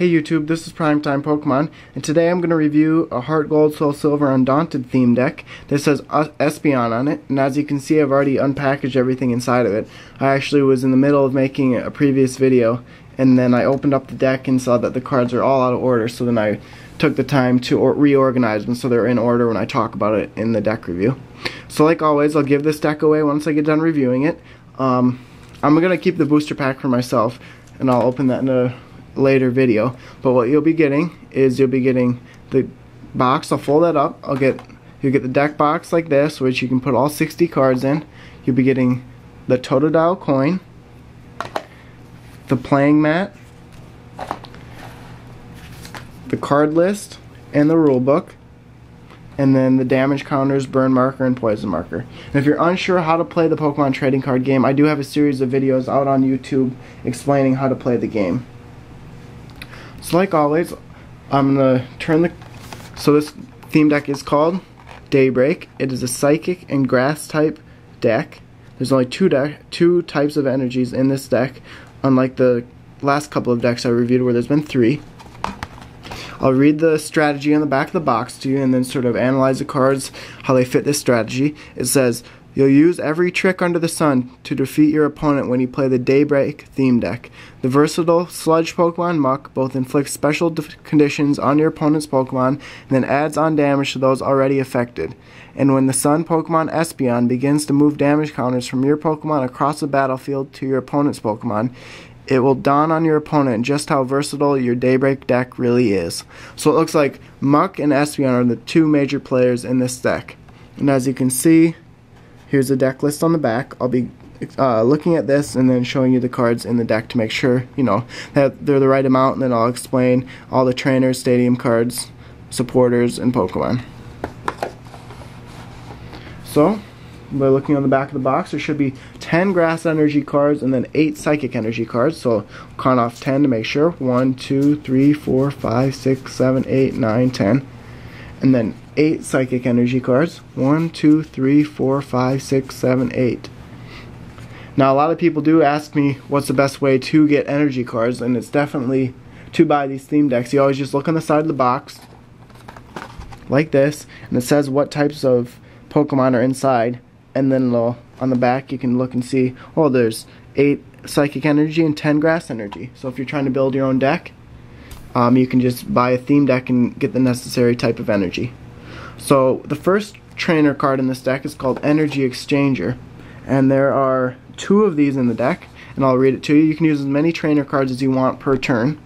Hey YouTube, this is Primetime Pokemon, and today I'm going to review a Heart Gold, Soul Silver, Undaunted theme deck that says Espeon on it, and as you can see I've already unpackaged everything inside of it. I actually was in the middle of making a previous video, and then I opened up the deck and saw that the cards are all out of order, so then I took the time to reorganize them so they're in order when I talk about it in the deck review. So like always, I'll give this deck away once I get done reviewing it. I'm going to keep the booster pack for myself, and I'll open that in a later video, but what you'll be getting is you'll be getting the box. I'll fold that up. You'll get the deck box like this, which you can put all 60 cards in. You'll be getting the Totodile coin, the playing mat, the card list, and the rule book, and then the damage counters, burn marker, and poison marker. And if you're unsure how to play the Pokemon trading card game, I do have a series of videos out on YouTube explaining how to play the game. So like always, I'm going to turn the... So this theme deck is called Daybreak. It is a Psychic and Grass type deck. There's only two types of energies in this deck, unlike the last couple of decks I reviewed where there's been three. I'll read the strategy on the back of the box to you and then sort of analyze the cards, how they fit this strategy. It says, you'll use every trick under the sun to defeat your opponent when you play the Daybreak theme deck. The versatile Sludge Pokemon Muk both inflicts special conditions on your opponent's Pokemon and then adds on damage to those already affected. And when the Sun Pokemon Espeon begins to move damage counters from your Pokemon across the battlefield to your opponent's Pokemon, it will dawn on your opponent just how versatile your Daybreak deck really is. So it looks like Muk and Espeon are the two major players in this deck. And as you can see, here's the deck list on the back. I'll be looking at this and then showing you the cards in the deck to make sure, you know, that they're the right amount, and then I'll explain all the trainers, stadium cards, supporters, and Pokemon. So, by looking on the back of the box, there should be 10 grass energy cards and then 8 psychic energy cards. So, I'll count off 10 to make sure. 1, 2, 3, 4, 5, 6, 7, 8, 9, 10. And then 8 psychic energy cards. 1, 2, 3, 4, 5, 6, 7, 8. Now a lot of people do ask me what's the best way to get energy cards, and it's definitely to buy these theme decks. You always just look on the side of the box like this, and it says what types of Pokemon are inside, and then on the back you can look and see, oh, there's 8 psychic energy and 10 grass energy. So if you're trying to build your own deck, you can just buy a theme deck and get the necessary type of energy. So the first trainer card in this deck is called Energy Exchanger, and there are 2 of these in the deck, and I'll read it to you. You can use as many trainer cards as you want per turn.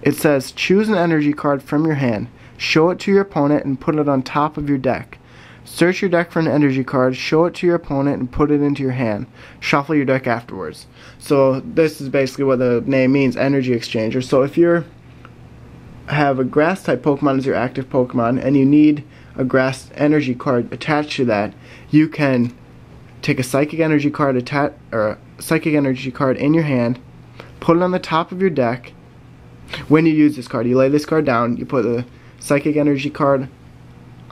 It says, choose an energy card from your hand, show it to your opponent, and put it on top of your deck. Search your deck for an energy card, show it to your opponent, and put it into your hand. Shuffle your deck afterwards. So this is basically what the name means, Energy Exchanger. So if you have a grass type Pokemon as your active Pokemon and you need a grass energy card attached to that, you can take a psychic energy card in your hand, put it on the top of your deck. When you use this card, you lay this card down, you put the psychic energy card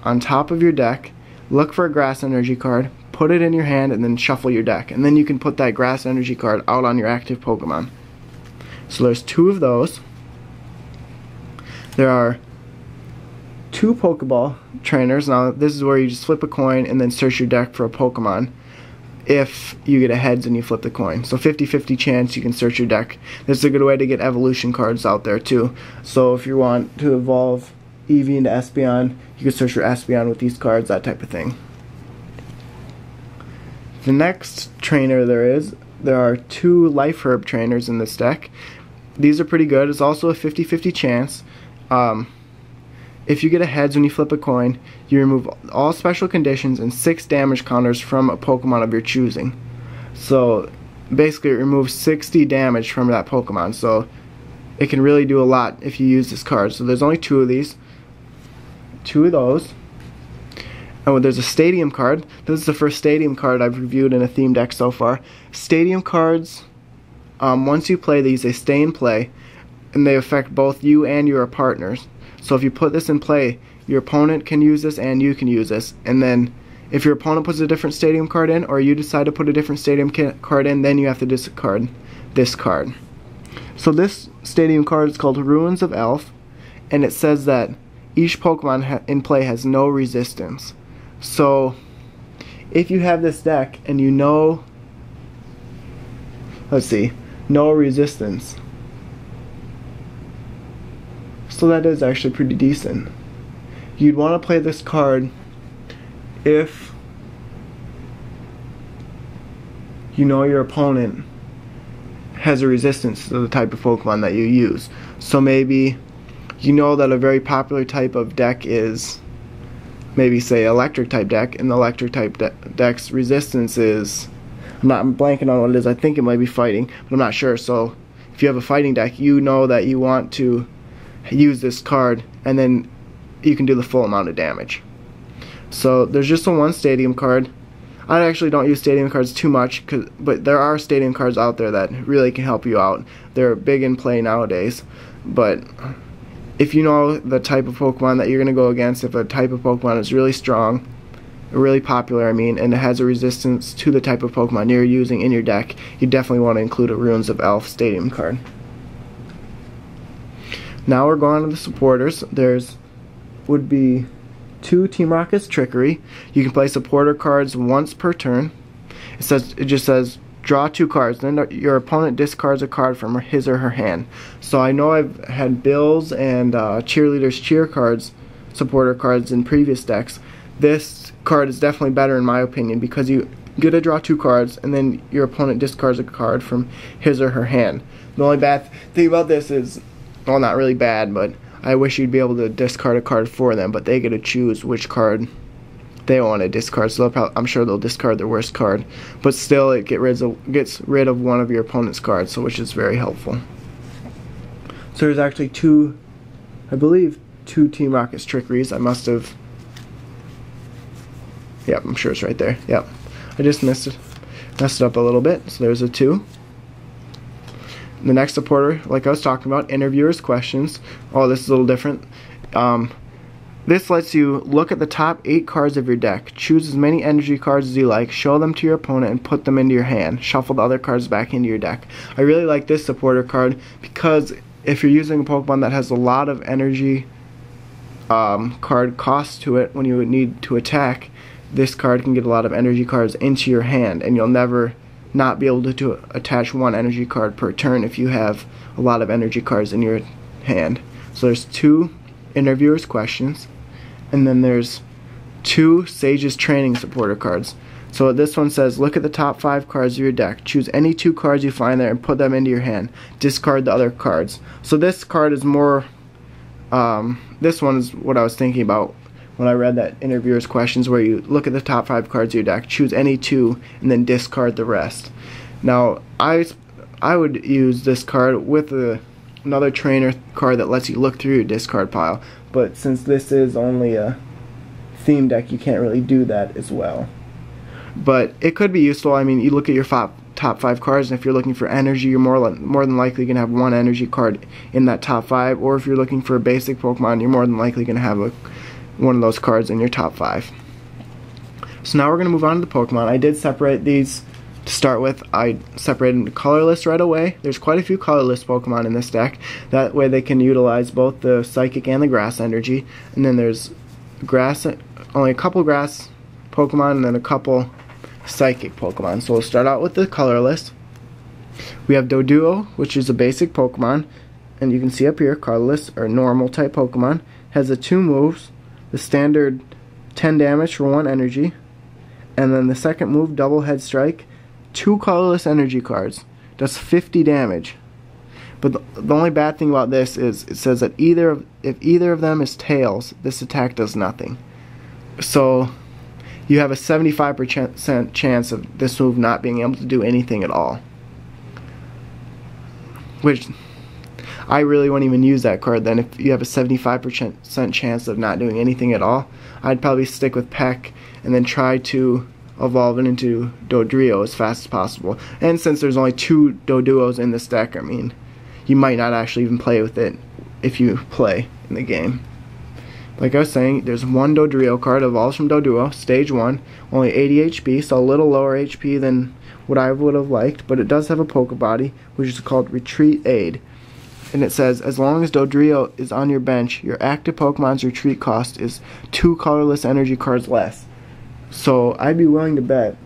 on top of your deck, look for a grass energy card, put it in your hand, and then shuffle your deck, and then you can put that grass energy card out on your active Pokemon. So there's 2 of those. There are 2 Pokeball trainers. Now this is where you just flip a coin and then search your deck for a Pokemon. If you get a heads and you flip the coin, so 50-50 chance you can search your deck. This is a good way to get evolution cards out there too. So if you want to evolve Eevee into Espeon, you can search your Espeon with these cards, that type of thing. The next trainer there are 2 Life Herb trainers in this deck. These are pretty good. It's also a 50-50 chance. If you get a heads when you flip a coin, you remove all special conditions and 6 damage counters from a Pokemon of your choosing. So basically it removes 60 damage from that Pokemon, so it can really do a lot if you use this card. So there's only 2 of these, 2 of those. Oh, there's a stadium card. This is the first stadium card I've reviewed in a theme deck so far. Stadium cards, once you play these, they stay in play, and they affect both you and your partners. So if you put this in play, your opponent can use this and you can use this. And then if your opponent puts a different stadium card in, or you decide to put a different stadium card in, then you have to discard this card. So this stadium card is called Ruins of Alph, and it says that each Pokemon in play has no resistance. So if you have this deck and you know, let's see, no resistance. So that is actually pretty decent. You'd want to play this card if you know your opponent has a resistance to the type of Pokemon that you use. So maybe you know that a very popular type of deck is maybe, say, electric type deck, and the electric type deck's resistance is, I'm blanking on what it is, I think it might be fighting, but I'm not sure. So if you have a fighting deck, you know that you want to use this card, and then you can do the full amount of damage. So there's just the one stadium card. I actually don't use stadium cards too much, but there are stadium cards out there that really can help you out. They're big in play nowadays. But if you know the type of Pokemon that you're going to go against, if a type of Pokemon is really strong, really popular, I mean, and it has a resistance to the type of Pokemon you're using in your deck, you definitely want to include a Ruins of Alph stadium card. Now we're going to the supporters. There's would be two Team Rocket's Trickery. You can play supporter cards once per turn. It just says draw two cards, then your opponent discards a card from his or her hand. So I know I've had Bills and Cheerleaders Cheer cards, supporter cards in previous decks. This card is definitely better in my opinion because you get to draw two cards and then your opponent discards a card from his or her hand. The only bad thing about this is, well, not really bad, but I wish you'd be able to discard a card for them, but they get to choose which card they want to discard, so I'm sure they'll discard their worst card. But still, it gets rid of one of your opponent's cards, so which is very helpful. So there's actually two, I believe, two Team Rocket's Trickeries. I must have, yep, I'm sure it's right there, yep. I just messed it up a little bit, so there's a two. The next supporter, like I was talking about, Interviewer's Questions. Oh, this is a little different. This lets you look at the top 8 cards of your deck. Choose as many energy cards as you like. Show them to your opponent and put them into your hand. Shuffle the other cards back into your deck. I really like this supporter card because if you're using a Pokemon that has a lot of energy card cost to it when you would need to attack, this card can get a lot of energy cards into your hand, and you'll never not be able to attach one energy card per turn if you have a lot of energy cards in your hand. So there's two Interviewer's Questions, and then there's two Sage's Training supporter cards. So this one says, look at the top 5 cards of your deck. Choose any 2 cards you find there and put them into your hand. Discard the other cards. So this card is more, this one is what I was thinking about when I read that Interviewer's Questions, where you look at the top 5 cards of your deck, choose any 2, and then discard the rest. Now, I would use this card with another trainer card that lets you look through your discard pile, but since this is only a theme deck, you can't really do that as well. But it could be useful. I mean, you look at your top 5 cards, and if you're looking for energy, you're more than likely going to have one energy card in that top 5, or if you're looking for a basic Pokemon, you're more than likely going to have one of those cards in your top 5. So now we're going to move on to the Pokemon. I did separate these to start with. I separated them to colorless right away. There's quite a few colorless Pokemon in this deck. That way they can utilize both the Psychic and the Grass energy. And then there's Grass, only a couple Grass Pokemon and then a couple Psychic Pokemon. So we'll start out with the colorless. We have Doduo, which is a basic Pokemon. And you can see up here, colorless or normal type Pokemon. Has the 2 moves. The standard 10 damage for 1 energy, and then the second move, double head strike, 2 colorless energy cards, does 50 damage. But the only bad thing about this is it says that if either of them is tails, this attack does nothing. So you have a 75% chance of this move not being able to do anything at all, which I really wouldn't even use that card then. If you have a 75% chance of not doing anything at all, I'd probably stick with Peck and then try to evolve it into Dodrio as fast as possible. And since there's only 2 Doduos in this deck, I mean, you might not actually even play with it if you play in the game. Like I was saying, there's one Dodrio card, evolves from Doduo, stage 1, only 80 HP, so a little lower HP than what I would have liked, but it does have a Pokebody, which is called Retreat Aid. and it says, as long as Dodrio is on your bench, your active Pokemon's retreat cost is 2 colorless energy cards less. So I'd be willing to bet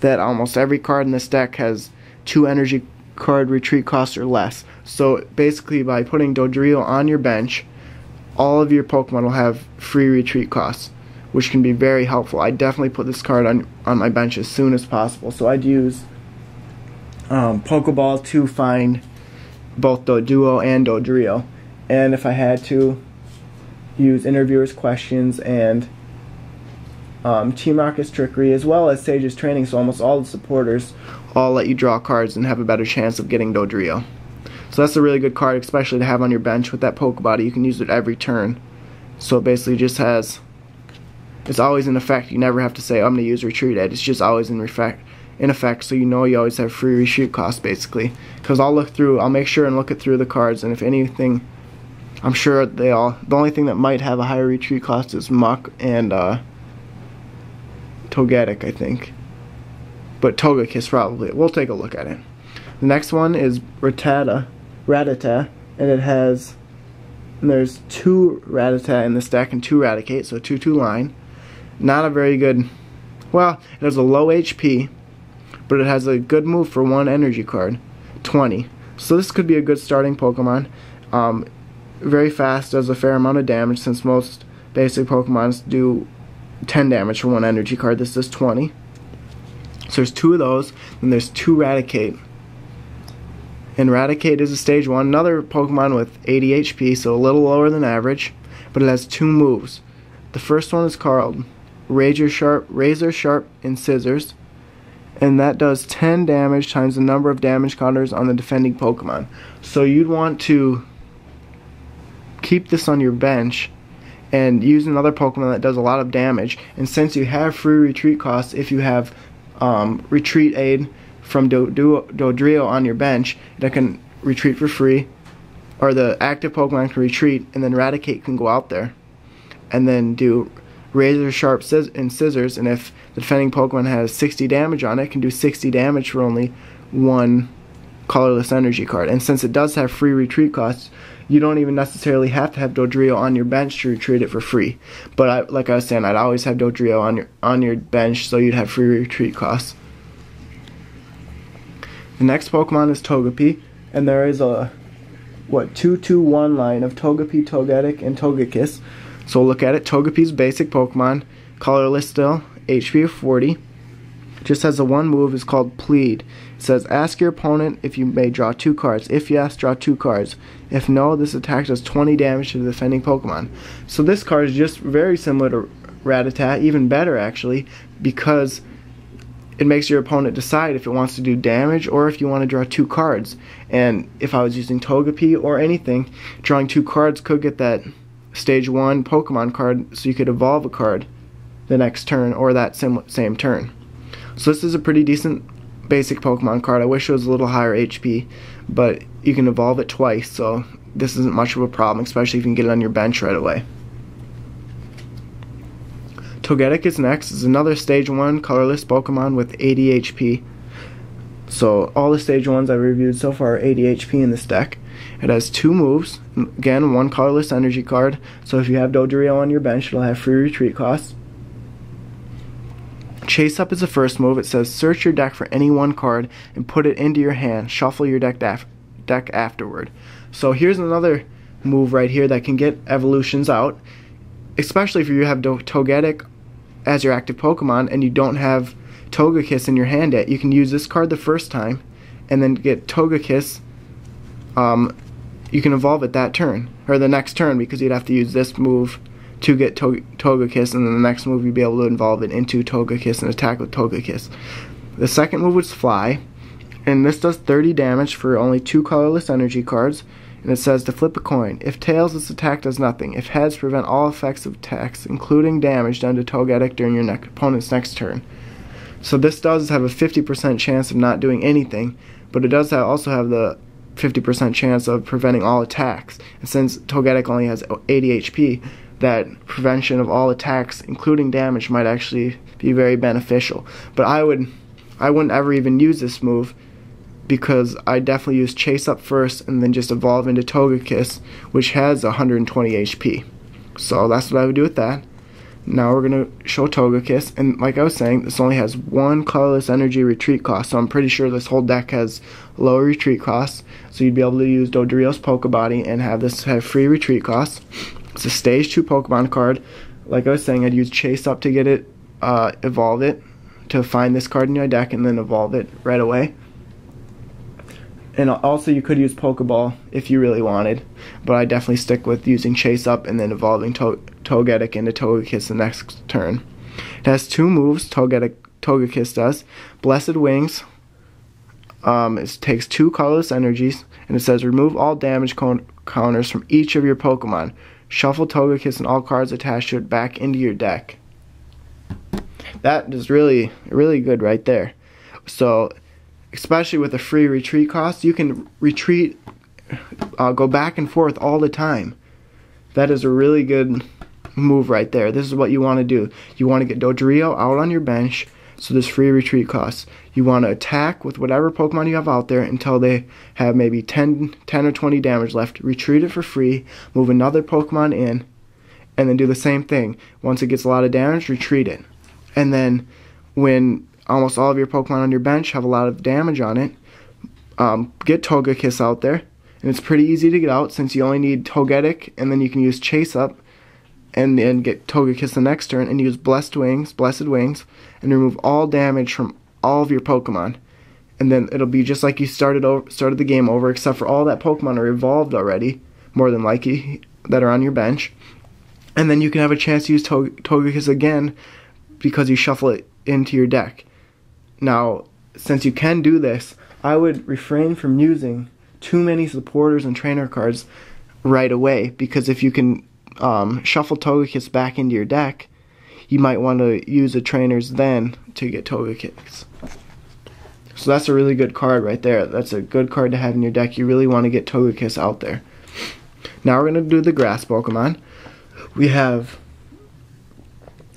that almost every card in this deck has 2 energy card retreat costs or less. So basically by putting Dodrio on your bench, all of your Pokemon will have free retreat costs, which can be very helpful. I definitely put this card on my bench as soon as possible. So I'd use Pokeball to find both Doduo and Dodrio, and if I had to, use Interviewer's Questions and Team Rocket's Trickery, as well as Sage's Training, so almost all the supporters all let you draw cards and have a better chance of getting Dodrio. So that's a really good card, especially to have on your bench. With that Pokebody, you can use it every turn. So it basically just has, it's always in effect. You never have to say, I'm going to use Retreat Aid. It's just always in effect. So you know you always have free retreat costs, basically. Because I'll look through, I'll make sure and look it through the cards, and if anything, I'm sure they all, the only thing that might have a higher retreat cost is Muk and Togetic, I think. But Togekiss probably. We'll take a look at it. The next one is Rattata, and it has, and there's 2 Rattata in the stack and 2 Raticate, so a 2/2 line. Not a very good, well, it has a low HP, but it has a good move for 1 energy card, 20. So this could be a good starting Pokemon. Very fast, does a fair amount of damage, since most basic Pokemons do 10 damage for 1 energy card. This does 20. So there's 2 of those, and there's 2 Raticate. And Raticate is a stage 1, another Pokemon with 80 HP, so a little lower than average, but it has 2 moves. The first one is called Razor Sharp and Scissors, and that does 10 damage times the number of damage counters on the defending Pokemon. So you'd want to keep this on your bench and use another Pokemon that does a lot of damage. And since you have free retreat costs, if you have Retreat Aid from Dodrio on your bench, that can retreat for free, or the active Pokemon can retreat, and then Raticate can go out there and then do Razor Sharp and Scissors, and if the defending Pokemon has 60 damage on it, it can do 60 damage for only 1 colorless energy card. And since it does have free retreat costs, you don't even necessarily have to have Dodrio on your bench to retreat it for free. But I, like I was saying, I'd always have Dodrio on your bench, so you'd have free retreat costs. The next Pokemon is Togepi, and there is a 2-2-1 line of Togepi, Togetic, and Togekiss. So look at it. Togepi's basic Pokemon, colorless still, HP of 40. Just has a 1 move, is called Plead. It says, ask your opponent if you may draw 2 cards. If yes, draw 2 cards. If no, this attack does 20 damage to the defending Pokemon. So this card is just very similar to Rattata, even better actually, because it makes your opponent decide if it wants to do damage or if you want to draw 2 cards. And if I was using Togepi or anything, drawing 2 cards could get that stage 1 Pokemon card, so you could evolve a card the next turn or that same turn. So this is a pretty decent basic Pokemon card. I wish it was a little higher HP, but you can evolve it twice, so this isn't much of a problem, especially if you can get it on your bench right away. Togetic is next. It's another stage 1 colorless Pokemon with 80 HP. So all the stage 1s I've reviewed so far are 80 HP in this deck. It has 2 moves, again 1 colorless energy card, so if you have Dodrio on your bench, it'll have free retreat costs. Chase Up is the first move. It says, search your deck for any 1 card and put it into your hand, shuffle your deck afterward. So here's another move right here that can get evolutions out, especially if you have Togetic as your active Pokemon and you don't have Togekiss in your hand yet. You can use this card the first time and then get Togekiss. You can evolve it that turn, or the next turn, because you'd have to use this move to get Togekiss, and then the next move you'd be able to evolve it into Togekiss and attack with Togekiss. The second move was Fly, and this does 30 damage for only 2 colorless energy cards, and it says to flip a coin. If tails, this attack does nothing. If heads, prevent all effects of attacks, including damage done to Togetic during your opponent's next turn. So this does have a 50% chance of not doing anything, but it does also have the 50% chance of preventing all attacks. And since Togetic only has 80 HP, that prevention of all attacks, including damage, might actually be very beneficial. But I wouldn't ever even use this move because I definitely use Chase Up first and then just evolve into Togekiss, which has 120 HP. So that's what I would do with that. Now we're going to show Togekiss, and like I was saying, this only has one colorless energy retreat cost, so I'm pretty sure this whole deck has lower retreat costs, so you'd be able to use Dodrio's Pokebody and have this have free retreat costs. It's a stage 2 Pokemon card. Like I was saying, I'd use Chase Up to get it, evolve it, to find this card in your deck, and then evolve it right away. And also you could use Pokeball if you really wanted, but I definitely stick with using Chase Up and then evolving Togetic into Togekiss the next turn. It has two moves, Togekiss does. Blessed Wings, it takes two colorless energies, and it says remove all damage counters from each of your Pokemon. Shuffle Togekiss and all cards attached to it back into your deck. That is really, really good right there. So, especially with the free retreat cost, you can retreat, go back and forth all the time. That is a really good move right there. This is what you want to do. You want to get Dodrio out on your bench, so this free retreat cost. You want to attack with whatever Pokemon you have out there until they have maybe 10 or 20 damage left. Retreat it for free, move another Pokemon in, and then do the same thing. Once it gets a lot of damage, retreat it. And then when almost all of your Pokemon on your bench have a lot of damage on it, get Togekiss out there, and it's pretty easy to get out since you only need Togetic, and then you can use Chase Up, and then get Togekiss the next turn, and use Blessed Wings, and remove all damage from all of your Pokemon. And then it'll be just like you started the game over, except for all that Pokemon are evolved already, more than likely, that are on your bench. And then you can have a chance to use Togekiss again, because you shuffle it into your deck. Now, since you can do this, I would refrain from using too many supporters and trainer cards right away, because if you can shuffle Togekiss back into your deck, you might want to use the trainers then to get Togekiss. So that's a really good card right there. That's a good card to have in your deck. You really want to get Togekiss out there. Now we're going to do the grass Pokemon. We have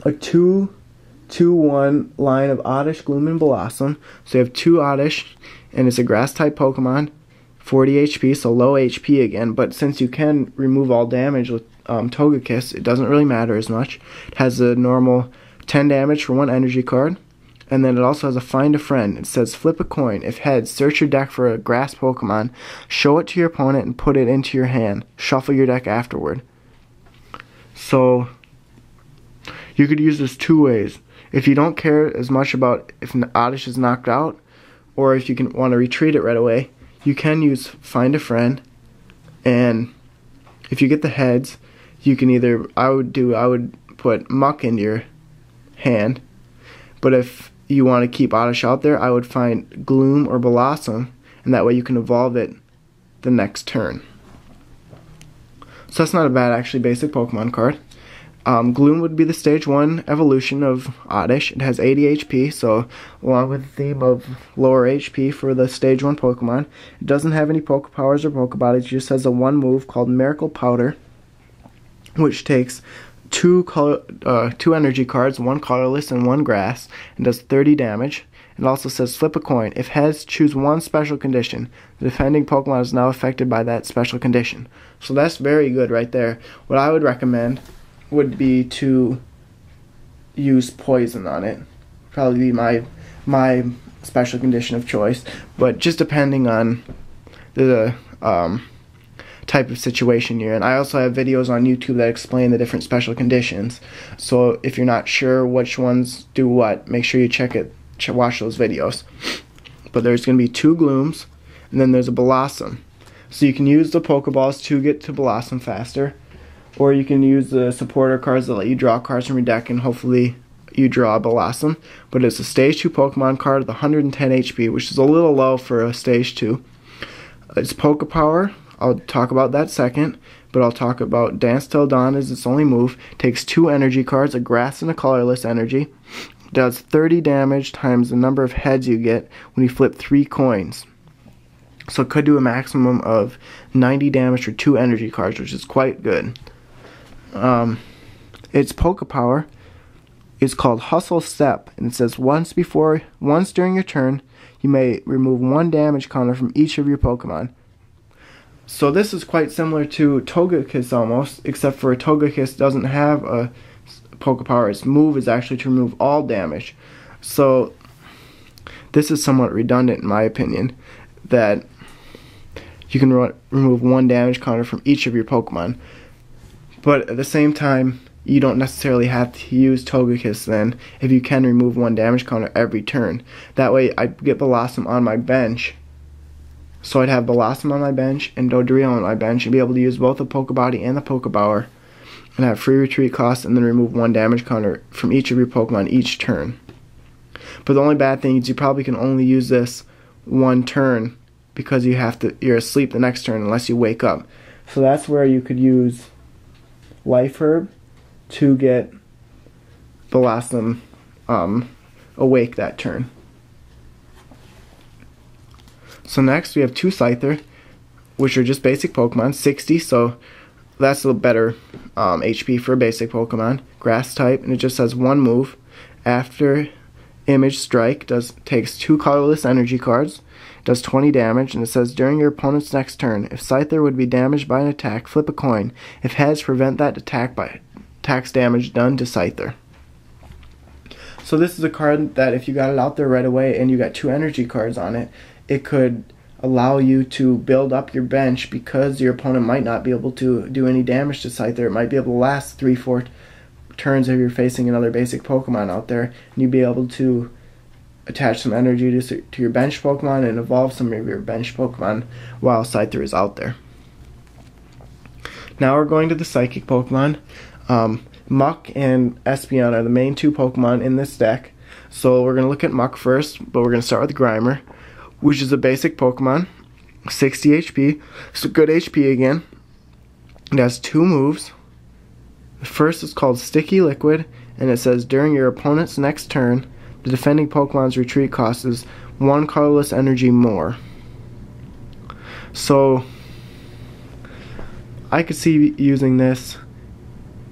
a 2-1 line of Oddish, Gloom, and Bellossom. So you have two Oddish, and it's a grass type Pokemon, 40 HP, so low HP again, but since you can remove all damage with Togekiss, it doesn't really matter as much. It has a normal 10 damage for one energy card, and then it also has a Find a Friend. It says flip a coin. If heads, search your deck for a grass Pokemon, show it to your opponent, and put it into your hand. Shuffle your deck afterward. So you could use this two ways. If you don't care as much about if an Oddish is knocked out, or if you can want to retreat it right away, you can use Find a Friend, and if you get the heads, you can either, I would put Muk in your hand, but if you want to keep Oddish out there, I would find Gloom or Bellossom, and that way you can evolve it the next turn. So that's not a bad, actually, basic Pokemon card. Gloom would be the stage 1 evolution of Oddish. It has 80 HP, so along with the theme of lower HP for the stage 1 Pokemon. It doesn't have any Poke Powers or Poke Bodies. It just has a one move called Miracle Powder, which takes two energy cards, one colorless and one grass, and does 30 damage. It also says flip a coin. If heads, choose one special condition. The defending Pokemon is now affected by that special condition. So that's very good right there. What I would recommend would be to use poison on it. Probably be my special condition of choice, but just depending on the type of situation you're in. I also have videos on YouTube that explain the different special conditions, so if you're not sure which ones do what, make sure you watch those videos. But there's going to be two Glooms, and then there's a Bellossom. So you can use the Pokeballs to get to Bellossom faster, or you can use the supporter cards that let you draw cards from your deck, and hopefully you draw a Bellossom. But it's a stage 2 Pokemon card with 110 HP, which is a little low for a stage 2. It's Poke Power. I'll talk about that second, but I'll talk about Dance Till Dawn is its only move. It takes two energy cards, a grass and a colorless energy. It does 30 damage times the number of heads you get when you flip 3 coins. So it could do a maximum of 90 damage for 2 energy cards, which is quite good. It's Poke Power. is called Hustle Step, and it says once during your turn, you may remove one damage counter from each of your Pokemon. So this is quite similar to Togekiss almost, except for Togekiss doesn't have a Poke Power. Its move is actually to remove all damage. So this is somewhat redundant in my opinion, that you can remove one damage counter from each of your Pokemon. But at the same time, you don't necessarily have to use Togekiss then if you can remove one damage counter every turn. That way I get Bellossom on my bench. So I'd have Bellossom on my bench and Dodrio on my bench and be able to use both the Pokebody and the Pokepower and have free retreat costs and then remove one damage counter from each of your Pokemon each turn. But the only bad thing is you probably can only use this one turn because you have to, you're asleep the next turn unless you wake up. So that's where you could use Life Herb to get Bellossom awake that turn. So next we have two Scyther, which are just basic Pokemon, 60, so that's a little better HP for a basic Pokemon, grass type, and it just has one move. After Image Strike takes two colorless energy cards, does 20 damage, and it says during your opponent's next turn, if Scyther would be damaged by an attack, flip a coin. If heads, prevent that attack by tax damage done to Scyther. So this is a card that if you got it out there right away and you got two energy cards on it, it could allow you to build up your bench because your opponent might not be able to do any damage to Scyther. It might be able to last 3-4 turns if you're facing another basic Pokemon out there, and you'd be able to attach some energy to your bench Pokemon and evolve some of your bench Pokemon while Scyther is out there. Now we're going to the psychic Pokemon. Muk and Espeon are the main two Pokemon in this deck. So we're going to look at Muk first, but we're going to start with Grimer, which is a basic Pokemon, 60 HP, so good HP again. It has two moves. The first is called Sticky Liquid, and it says during your opponent's next turn, the defending Pokemon's retreat cost is one colorless energy more. So I could see using this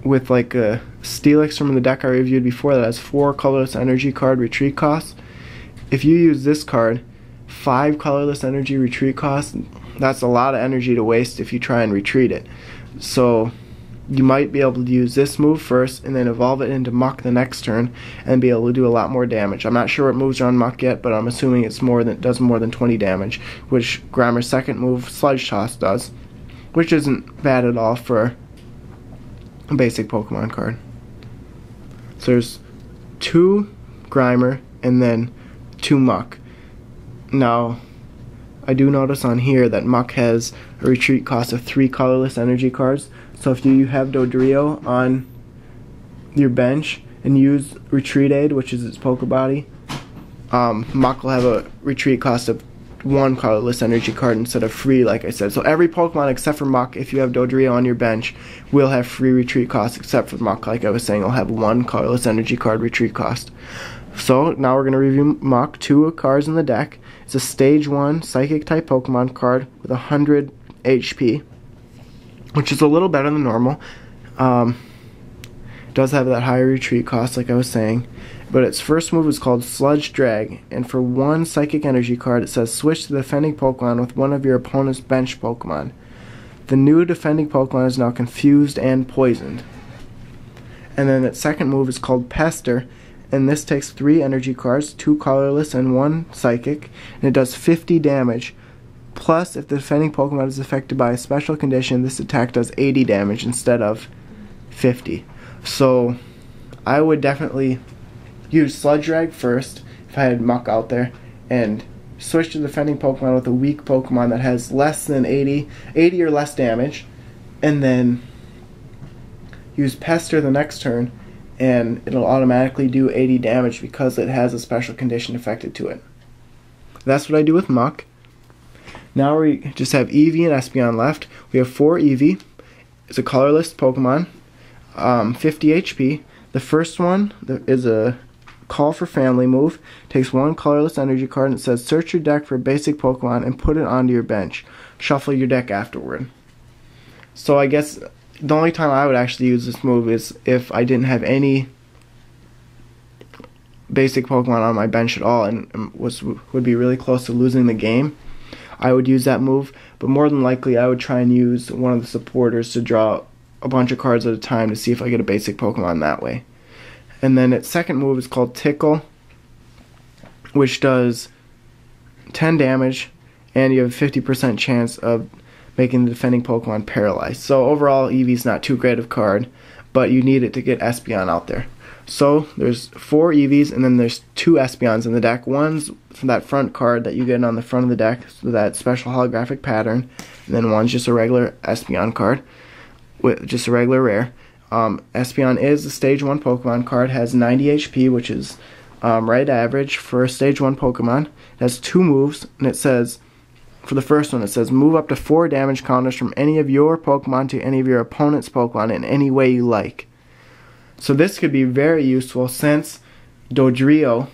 with like a Steelix from the deck I reviewed before that has four colorless energy card retreat costs. If you use this card, five colorless energy retreat costs, that's a lot of energy to waste if you try and retreat it. So you might be able to use this move first and then evolve it into Muk the next turn and be able to do a lot more damage. I'm not sure what moves are on Muk yet, but I'm assuming it's does more than 20 damage, which Grimer's second move, Sludge Toss, does, which isn't bad at all for a basic Pokemon card. So there's two Grimer and then two Muk. Now, I do notice on here that Muk has a retreat cost of three colorless energy cards. So if you have Dodrio on your bench and use Retreat Aid, which is its Pokebody, Muk will have a retreat cost of one colorless energy card instead of free, like I said. So every Pokemon except for Muk, if you have Dodrio on your bench, will have free retreat costs, except for Muk, like I was saying, will have one colorless energy card retreat cost. So now we're going to review Muk, two cards in the deck. It's a stage 1 psychic type Pokemon card with 100 HP, which is a little better than normal. Does have that higher retreat cost like I was saying, but its first move is called Sludge Drag, and for one psychic energy card it says switch to the defending Pokemon with one of your opponent's bench Pokemon. The new defending Pokemon is now confused and poisoned. And then its second move is called Pester, and this takes three energy cards, two colorless and one psychic, and it does 50 damage. Plus, if the defending Pokemon is affected by a special condition, this attack does 80 damage instead of 50. So I would definitely use Sludge Drag first if I had Muk out there, and switch to the defending Pokemon with a weak Pokemon that has less than 80 or less damage, and then use Pester the next turn, and it'll automatically do 80 damage because it has a special condition affected to it. That's what I do with Muk. Now we just have Eevee and Espeon left. We have 4 Eevee. It's a colorless Pokemon, 50 HP. The first one is a Call for Family move. Takes one colorless energy card and it says search your deck for a basic Pokemon and put it onto your bench. Shuffle your deck afterward. So I guess the only time I would actually use this move is if I didn't have any basic Pokemon on my bench at all and would be really close to losing the game, I would use that move. But more than likely, I would try and use one of the supporters to draw a bunch of cards at a time to see if I get a basic Pokemon that way. And then its second move is called Tickle, which does 10 damage, and you have a 50% chance of making the defending Pokemon paralyzed. So overall, Eevee's not too great of a card, but you need it to get Espeon out there. So there's 4 Eevees, and then there's 2 Espeons in the deck. One's from that front card that you get on the front of the deck, so that special holographic pattern, and then one's just a regular Espeon card, with just a regular rare. Espeon is a stage 1 Pokemon card, has 90 HP, which is right average for a stage 1 Pokemon. It has 2 moves, and it says, for the first one, it says move up to 4 damage counters from any of your Pokemon to any of your opponent's Pokemon in any way you like. So this could be very useful since Dodrio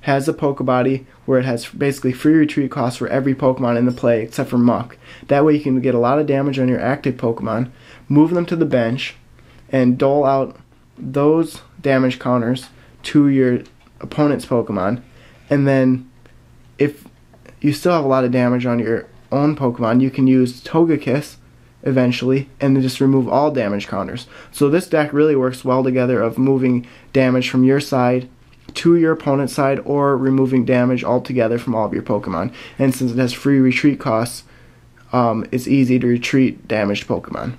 has a Pokebody where it has basically free retreat costs for every Pokemon in the play except for Muk. That way you can get a lot of damage on your active Pokemon, move them to the bench, and dole out those damage counters to your opponent's Pokemon. And then if you still have a lot of damage on your own Pokemon, you can use Togekiss eventually and then just remove all damage counters. So this deck really works well together of moving damage from your side to your opponent's side or removing damage altogether from all of your Pokemon. And since it has free retreat costs, it's easy to retreat damaged Pokemon.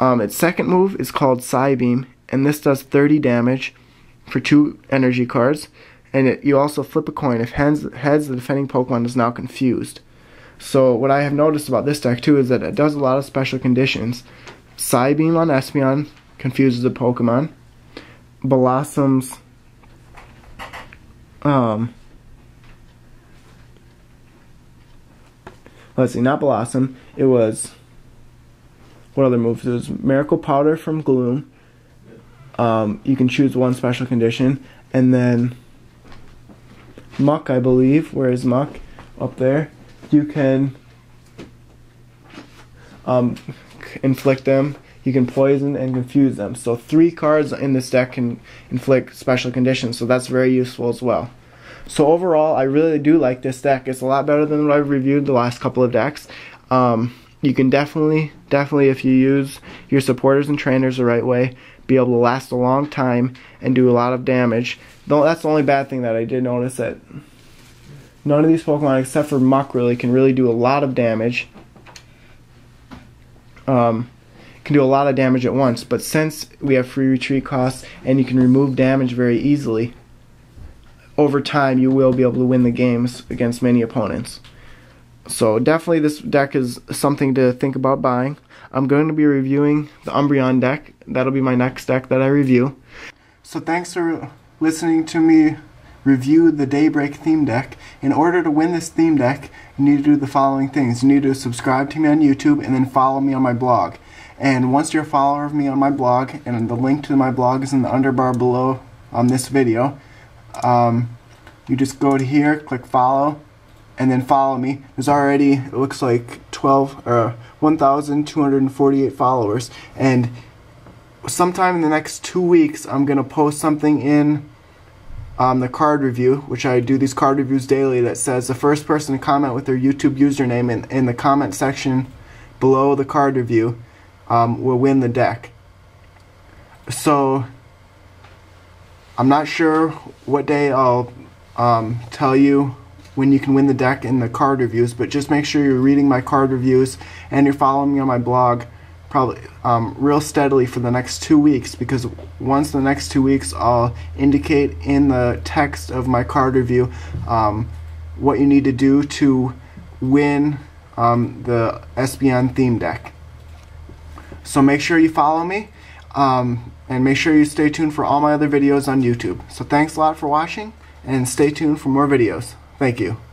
Its second move is called Psybeam, and this does 30 damage for 2 energy cards. And you also flip a coin. If heads, the defending Pokemon is now confused. So what I have noticed about this deck too is that it does a lot of special conditions. Psybeam on Espeon confuses the Pokemon. Bellossom's let's see, not Bellossom. It was, what other moves? It was Miracle Powder from Gloom. You can choose one special condition, and then Muk, I believe. Where is Muk? Up there. You can inflict them. You can poison and confuse them. So 3 cards in this deck can inflict special conditions, so that's very useful as well. So overall, I really do like this deck. It's a lot better than what I've reviewed the last couple of decks. You can definitely, if you use your supporters and trainers the right way, be able to last a long time and do a lot of damage. Though that's the only bad thing that I did notice, that none of these Pokemon except for Muk really can really do a lot of damage. Can do a lot of damage at once, but since we have free retreat costs and you can remove damage very easily, over time you will be able to win the games against many opponents. So definitely this deck is something to think about buying. I'm going to be reviewing the Umbreon deck. That'll be my next deck that I review. So thanks for listening to me review the Daybreak theme deck. In order to win this theme deck, you need to do the following things. You need to subscribe to me on YouTube and then follow me on my blog. And once you're a follower of me on my blog, and the link to my blog is in the underbar below on this video, you just go to here, click follow, and then follow me. There's already, it looks like 1,248 followers, and sometime in the next 2 weeks I'm gonna post something in the card review, which I do these card reviews daily, that says the first person to comment with their YouTube username in the comment section below the card review will win the deck. So I'm not sure what day I'll tell you when you can win the deck in the card reviews, but just make sure you're reading my card reviews and you're following me on my blog probably real steadily for the next 2 weeks, because once the next 2 weeks I'll indicate in the text of my card review what you need to do to win the Espeon theme deck. So make sure you follow me and make sure you stay tuned for all my other videos on YouTube. So thanks a lot for watching, and stay tuned for more videos. Thank you.